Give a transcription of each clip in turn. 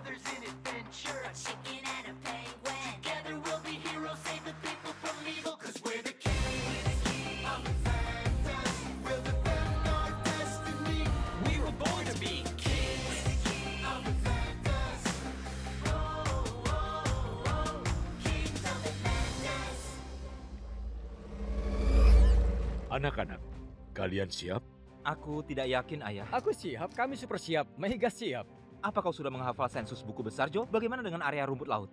brothers in adventure, a chicken and a penguin. Together we'll be heroes, save the people from evil, cause we're the king of Atlantis. We'll defend our destiny. We were born to be kings of Atlantis. Oh, oh, oh, kings of Atlantis. Anak-anak, kalian siap? Aku tidak yakin, Ayah. Aku siap, kami super siap, Mega siap. Apa kau sudah menghafal sensus buku besar, Jo? Bagaimana dengan area rumput laut?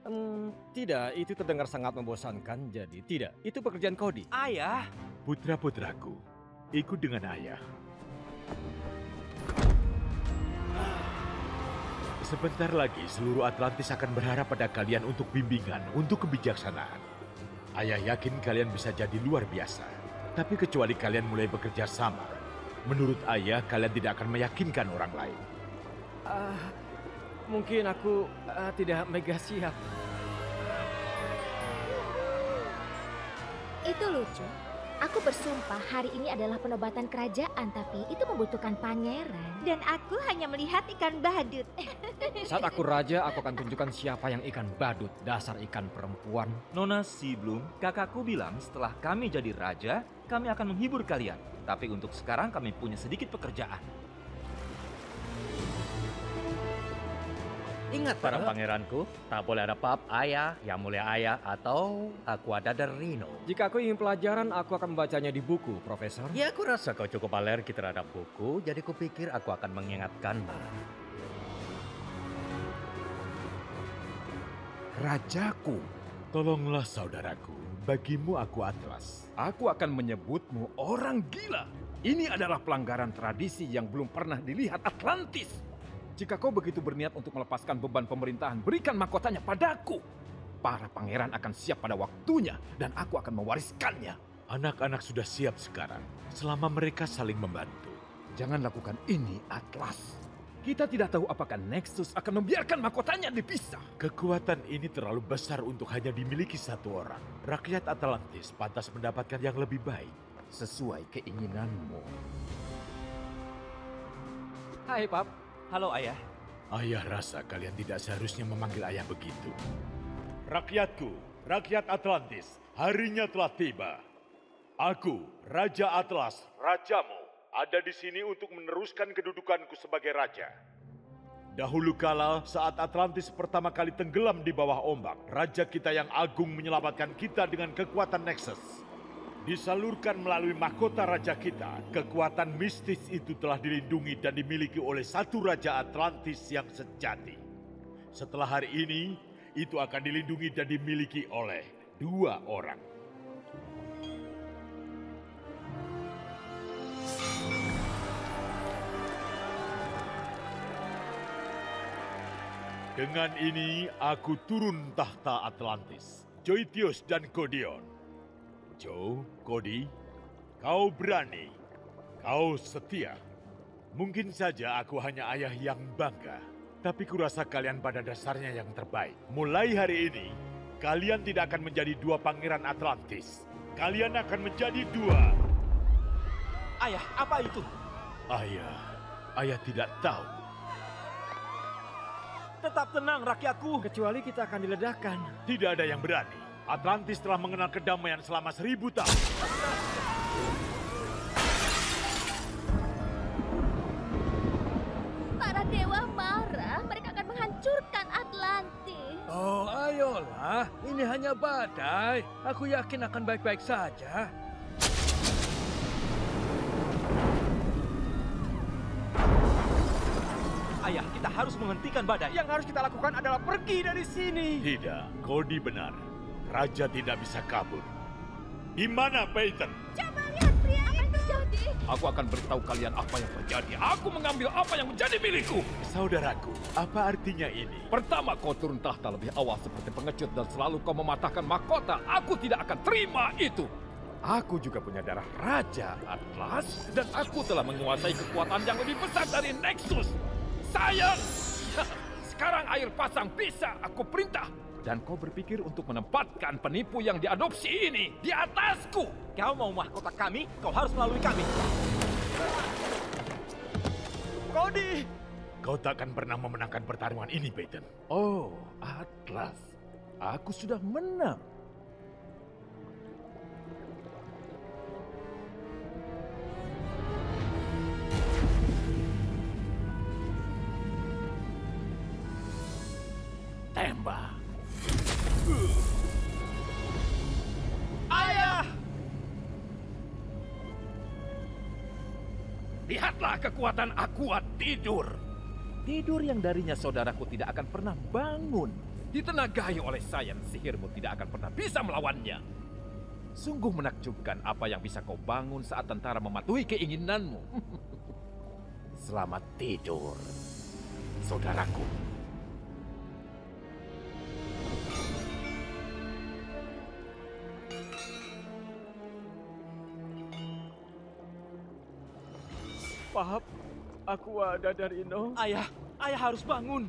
Tidak, itu terdengar sangat membosankan, jadi tidak. Itu pekerjaan Cody. Ayah! Putra-putraku, ikut dengan Ayah. Sebentar lagi seluruh Atlantis akan berharap pada kalian untuk bimbingan, untuk kebijaksanaan. Ayah yakin kalian bisa jadi luar biasa. Tapi kecuali kalian mulai bekerja sama, menurut Ayah, kalian tidak akan meyakinkan orang lain. Mungkin aku tidak mega siap. Itu lucu. Aku bersumpah hari ini adalah penobatan kerajaan, tapi itu membutuhkan pangeran. Dan aku hanya melihat ikan badut. Saat aku raja, aku akan tunjukkan siapa yang ikan badut. Dasar ikan perempuan. Nona Siblum, kakakku bilang setelah kami jadi raja, kami akan menghibur kalian. Tapi untuk sekarang kami punya sedikit pekerjaan. Ingat para pangeranku, tak boleh ada pub Ayah, yang mulia Ayah, atau aku ada Rino. Jika aku ingin pelajaran, aku akan membacanya di buku, Profesor. Ya, aku rasa kau cukup alergi terhadap buku, jadi kupikir aku akan mengingatkanmu. Rajaku, tolonglah saudaraku. Bagimu aku Atlas. Aku akan menyebutmu orang gila. Ini adalah pelanggaran tradisi yang belum pernah dilihat Atlantis. Jika kau begitu berniat untuk melepaskan beban pemerintahan, berikan mahkotanya padaku. Para pangeran akan siap pada waktunya dan aku akan mewariskannya. Anak-anak sudah siap sekarang, selama mereka saling membantu. Jangan lakukan ini, Atlas. Kita tidak tahu apakah Nexus akan membiarkan mahkotanya dipisah. Kekuatan ini terlalu besar untuk hanya dimiliki satu orang. Rakyat Atlantis pantas mendapatkan yang lebih baik sesuai keinginanmu. Hai, Pap. Halo, Ayah. Ayah rasa kalian tidak seharusnya memanggil Ayah begitu. Rakyatku, rakyat Atlantis, harinya telah tiba. Aku, Raja Atlas, rajamu, ada di sini untuk meneruskan kedudukanku sebagai raja. Dahulu kala, saat Atlantis pertama kali tenggelam di bawah ombak, raja kita yang agung menyelamatkan kita dengan kekuatan Nexus. Disalurkan melalui mahkota raja kita, kekuatan mistis itu telah dilindungi dan dimiliki oleh satu raja Atlantis yang sejati. Setelah hari ini, itu akan dilindungi dan dimiliki oleh dua orang. Dengan ini, aku turun tahta Atlantis, Joithius dan Codion. Jo, Cody, kau berani, kau setia. Mungkin saja aku hanya ayah yang bangga, tapi kurasa kalian pada dasarnya yang terbaik. Mulai hari ini, kalian tidak akan menjadi dua pangeran Atlantis. Kalian akan menjadi dua. Ayah, apa itu? Ayah tidak tahu. Tetap tenang rakyatku. Kecuali kita akan diledakkan. Tidak ada yang berani. Atlantis telah mengenal kedamaian selama 1000 tahun. Para dewa marah. Mereka akan menghancurkan Atlantis. Oh, ayolah. Ini hanya badai. Aku yakin akan baik-baik saja. Ayah, kita harus menghentikan badai. Yang harus kita lakukan adalah pergi dari sini. Tidak, Cody benar. Raja tidak bisa kabur. Di mana Phaeton? Coba lihat pria itu. Aku akan beritahu kalian apa yang terjadi. Aku mengambil apa yang menjadi milikku. Saudaraku, apa artinya ini? Pertama, kau turun tahta lebih awal seperti pengecut dan selalu kau mematahkan mahkota. Aku tidak akan terima itu. Aku juga punya darah Raja Atlas dan aku telah menguasai kekuatan yang lebih besar dari Nexus. Sayang! Sekarang air pasang bisa aku perintah. Dan kau berpikir untuk menempatkan penipu yang diadopsi ini di atasku. Kau mau mahkota kami, kau harus melalui kami. Cody! Kau tak akan pernah memenangkan pertarungan ini, Phaeton. Oh, Atlas. Aku sudah menang. Tembak. Ayah! Lihatlah kekuatan Aqua Tidur. Tidur yang darinya saudaraku tidak akan pernah bangun. Ditenagai oleh sains sihirmu tidak akan pernah bisa melawannya. Sungguh menakjubkan apa yang bisa kau bangun saat tentara mematuhi keinginanmu. Selamat tidur, saudaraku. Paham, aku ada dari Ino. Ayah harus bangun.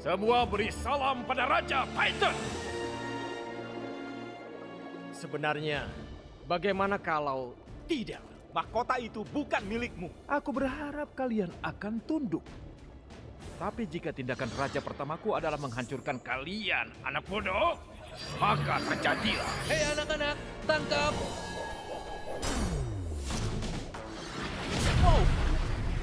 Semua beri salam pada Raja Phaeton. Sebenarnya, bagaimana kalau tidak? Mahkota itu bukan milikmu. Aku berharap kalian akan tunduk. Tapi jika tindakan raja pertamaku adalah menghancurkan kalian, anak bodoh, maka terjadilah. Hei anak-anak, tangkap! Wow,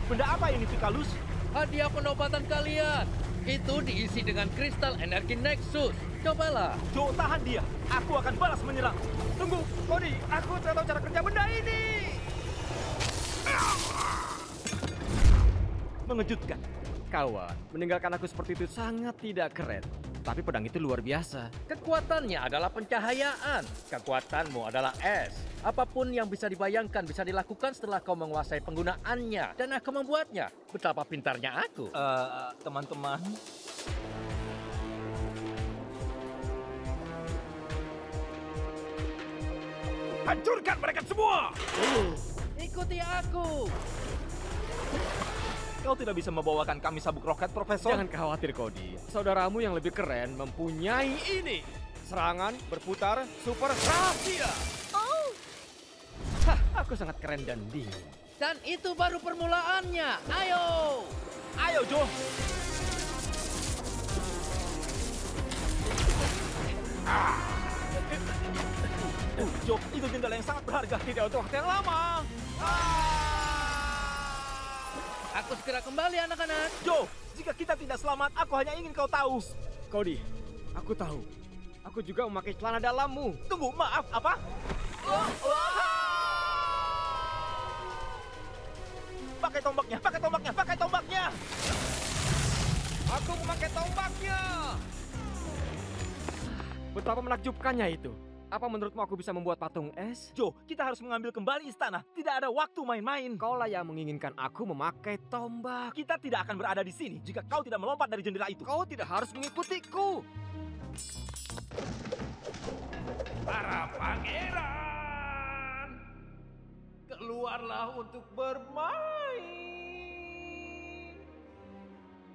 benda apa ini, Pikalus? Hadiah penobatan kalian. Itu diisi dengan kristal energi Nexus. Cobalah. Jo, tahan dia. Aku akan balas menyerang. Tunggu, Cody. Aku tahu cara kerja benda ini. Mengejutkan. Kawan, meninggalkan aku seperti itu sangat tidak keren. Tapi pedang itu luar biasa. Kekuatannya adalah pencahayaan. Kekuatanmu adalah es. Apapun yang bisa dibayangkan bisa dilakukan setelah kau menguasai penggunaannya. Dan aku membuatnya. Betapa pintarnya aku. Teman-teman. Hancurkan mereka semua! Ikuti aku! Kau tidak bisa membawakan kami sabuk roket, Profesor. Jangan khawatir, Cody. Saudaramu yang lebih keren mempunyai ini. Serangan berputar super rahasia. Oh. Hah, aku sangat keren dan dingin. Dan itu baru permulaannya. Ayo. Ayo, Jo. Jo, itu jendela yang sangat berharga. Tidak untuk waktu yang lama. Aku segera kembali, anak-anak. Jo, jika kita tidak selamat, aku hanya ingin kau tahu. Cody, aku tahu. Aku juga memakai celana dalammu. Tunggu, maaf, apa? Pakai tombaknya, pakai tombaknya, pakai tombaknya. Aku memakai tombaknya. Betapa menakjubkannya itu. Apa menurutmu aku bisa membuat patung es? Jo, kita harus mengambil kembali istana. Tidak ada waktu main-main. Kaulah yang menginginkan aku memakai tombak. Kita tidak akan berada di sini jika kau tidak melompat dari jendela itu. Kau tidak harus mengikutiku. Para pangeran, keluarlah untuk bermain.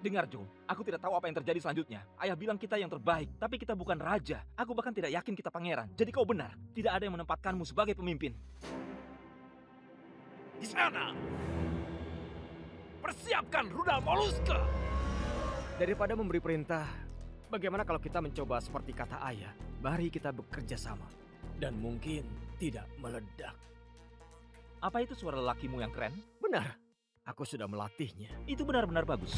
Dengar, Jo. Aku tidak tahu apa yang terjadi selanjutnya. Ayah bilang kita yang terbaik, tapi kita bukan raja. Aku bahkan tidak yakin kita pangeran. Jadi kau benar. Tidak ada yang menempatkanmu sebagai pemimpin. Di sana, persiapkan rudal Mollusca. Daripada memberi perintah, bagaimana kalau kita mencoba seperti kata ayah? Mari kita bekerja sama. Dan mungkin tidak meledak. Apa itu suara lakimu yang keren? Benar. Aku sudah melatihnya. Itu benar-benar bagus.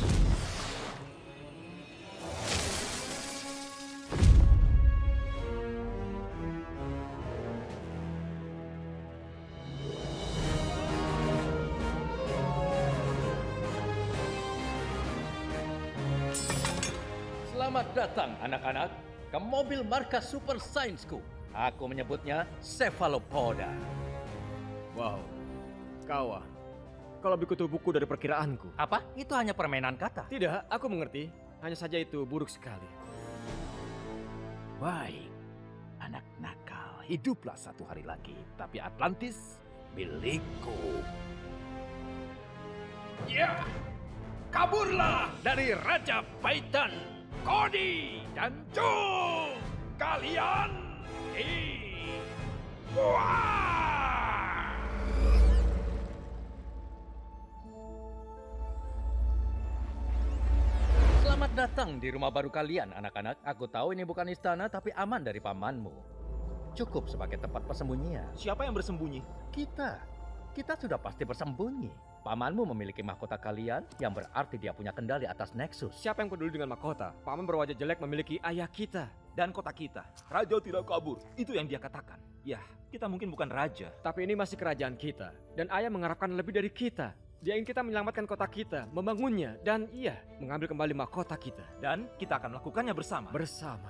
Selamat datang anak-anak ke mobil markas super sainsku. Aku menyebutnya Cephalopoda. Wow, kawan. Kalau lebih kutubuku dari perkiraanku. Apa? Itu hanya permainan kata. Tidak, aku mengerti. Hanya saja itu buruk sekali. Baik, anak nakal, hiduplah satu hari lagi. Tapi Atlantis milikku. Ya, kaburlah dari Raja Phaeton. Cody dan Jo, kalian di... Wah! Selamat datang di rumah baru kalian, anak-anak. Aku tahu ini bukan istana, tapi aman dari pamanmu. Cukup sebagai tempat persembunyian. Siapa yang bersembunyi? Kita. Kita sudah pasti bersembunyi. Pamanmu memiliki mahkota kalian, yang berarti dia punya kendali atas Nexus. Siapa yang peduli dengan mahkota? Paman berwajah jelek memiliki ayah kita dan kota kita. Raja tidak kabur. Itu yang dia katakan. Yah, kita mungkin bukan raja, tapi ini masih kerajaan kita. Dan ayah mengharapkan lebih dari kita. Dia ingin kita menyelamatkan kota kita, membangunnya, dan ia mengambil kembali mahkota kita. Dan kita akan melakukannya bersama.